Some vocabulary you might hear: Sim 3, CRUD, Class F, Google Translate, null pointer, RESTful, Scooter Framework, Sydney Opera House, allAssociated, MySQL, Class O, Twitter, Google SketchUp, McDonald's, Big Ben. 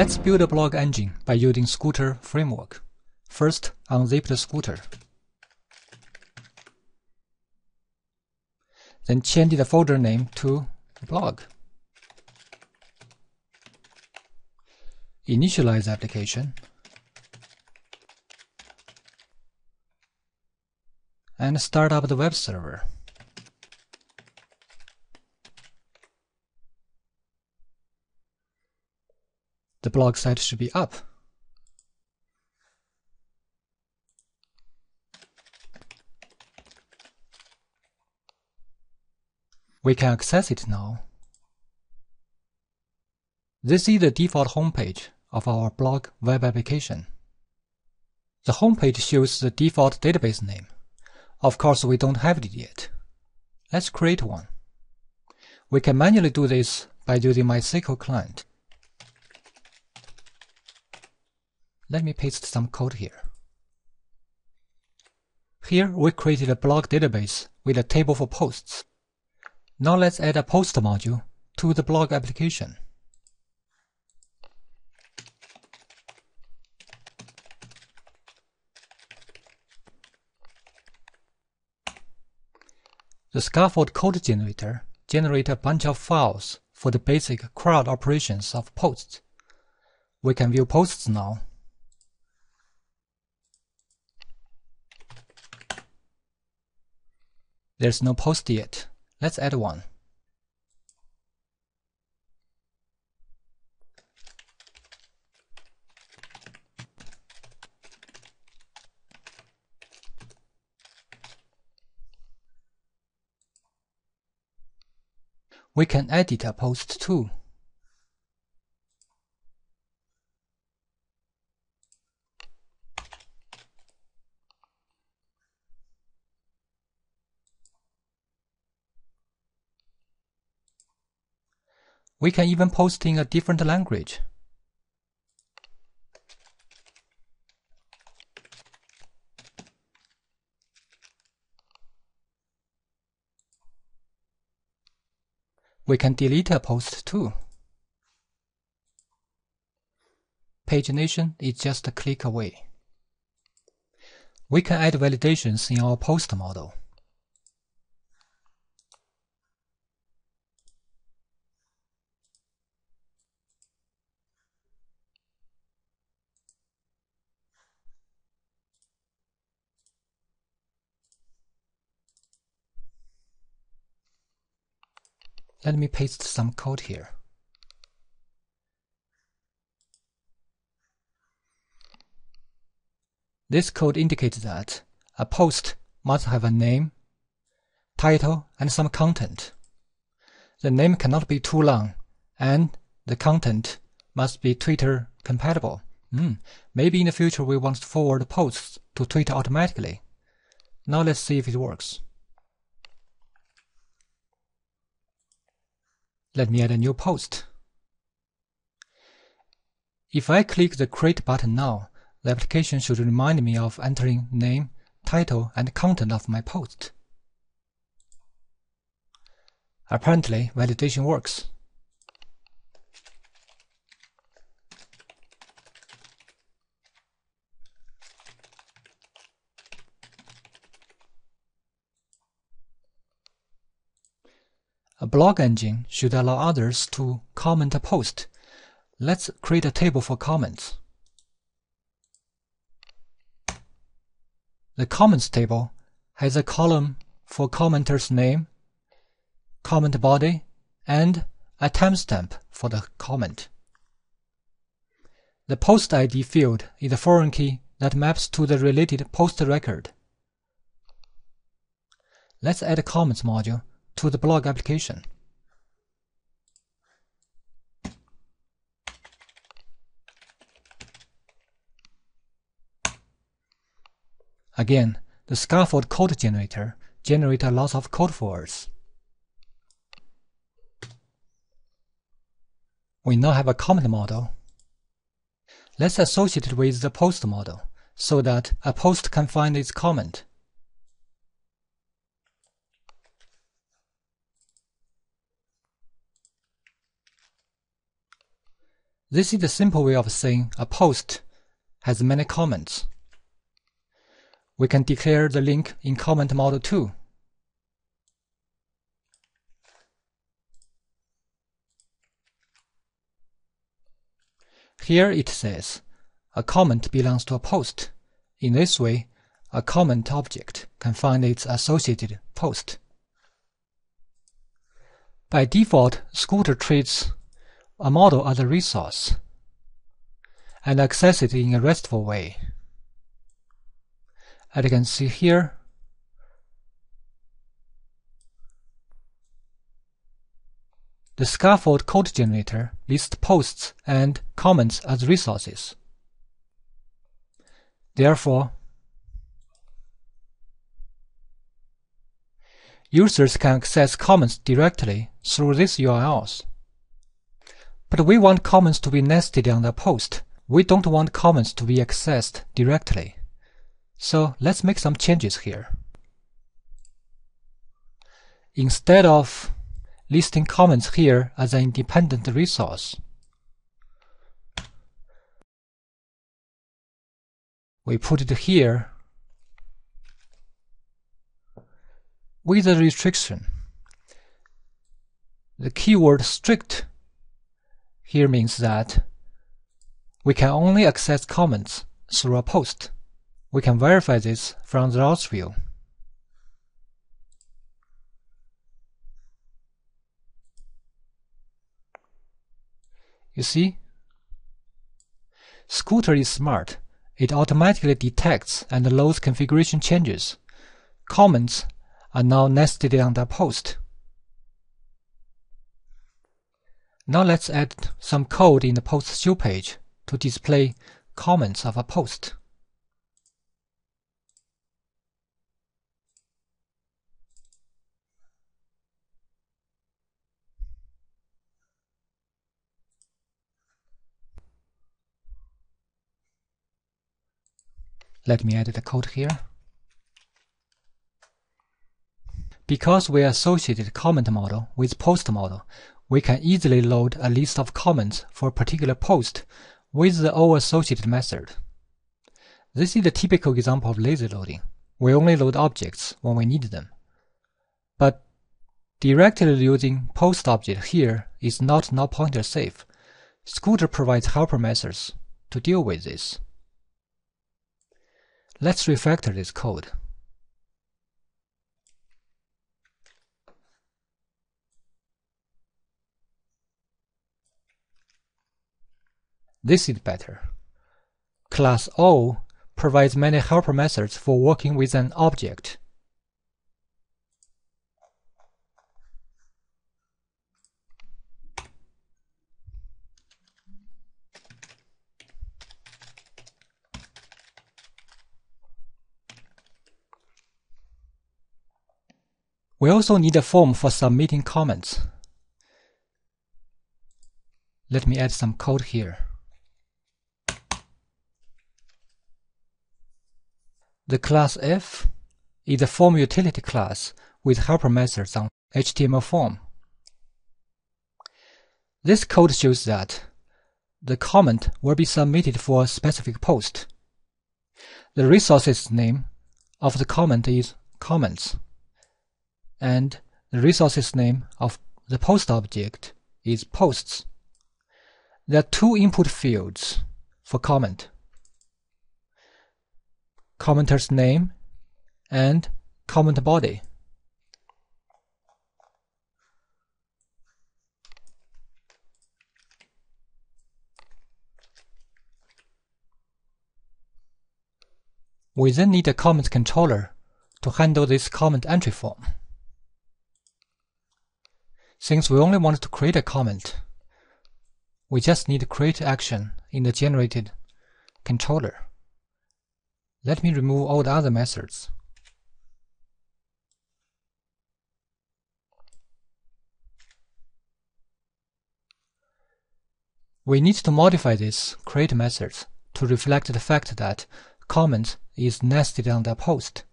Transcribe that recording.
Let's build a blog engine by using Scooter Framework. First, unzip the Scooter. Then change the folder name to blog. Initialize the application. And start up the web server. The blog site should be up. We can access it now. This is the default homepage of our blog web application. The homepage shows the default database name. Of course, we don't have it yet. Let's create one. We can manually do this by using MySQL client. Let me paste some code here. Here we created a blog database with a table for posts. Now let's add a post module to the blog application. The scaffold code generator generates a bunch of files for the basic CRUD operations of posts. We can view posts now. There's no post yet. Let's add one. We can edit a post too. We can even post in a different language. We can delete a post too. Pagination is just a click away. We can add validations in our post model. Let me paste some code here. This code indicates that a post must have a name, title, and some content. The name cannot be too long, and the content must be Twitter compatible. Maybe in the future we want to forward posts to Twitter automatically. Now let's see if it works. Let me add a new post. If I click the Create button now, the application should remind me of entering name, title, and content of my post. Apparently, validation works. A blog engine should allow others to comment a post. Let's create a table for comments. The comments table has a column for commenter's name, comment body, and a timestamp for the comment. The post ID field is a foreign key that maps to the related post record. Let's add a comments module to the blog application. Again, the scaffold code generator generates a lot of code for us. We now have a comment model. Let's associate it with the post model so that a post can find its comment. This is the simple way of saying a post has many comments. We can declare the link in comment model too. Here it says a comment belongs to a post. In this way, a comment object can find its associated post. By default, Scooter treats a model as a resource and access it in a RESTful way. As you can see here, the scaffold code generator lists posts and comments as resources. Therefore, users can access comments directly through these URLs. But we want comments to be nested on the post. We don't want comments to be accessed directly. So let's make some changes here. Instead of listing comments here as an independent resource, we put it here with a restriction. The keyword strict here means that we can only access comments through a post. We can verify this from the routes view. You see, Scooter is smart. It automatically detects and loads configuration changes. Comments are now nested on the post. Now let's add some code in the post show page to display comments of a post. Let me edit the code here. Because we associated comment model with post model, we can easily load a list of comments for a particular post with the allAssociated method. This is a typical example of lazy loading. We only load objects when we need them. But directly using post object here is not null pointer safe. Scooter provides helper methods to deal with this. Let's refactor this code. This is better. Class O provides many helper methods for working with an object. We also need a form for submitting comments. Let me add some code here. The class F is a form utility class with helper methods on HTML form. This code shows that the comment will be submitted for a specific post. The resource's name of the comment is comments, and the resource's name of the post object is posts. There are two input fields for comment: commenter's name and comment body. We then need a comment controller to handle this comment entry form. Since we only want to create a comment, we just need to create action in the generated controller. Let me remove all the other methods. We need to modify this create method to reflect the fact that comments is nested on the post.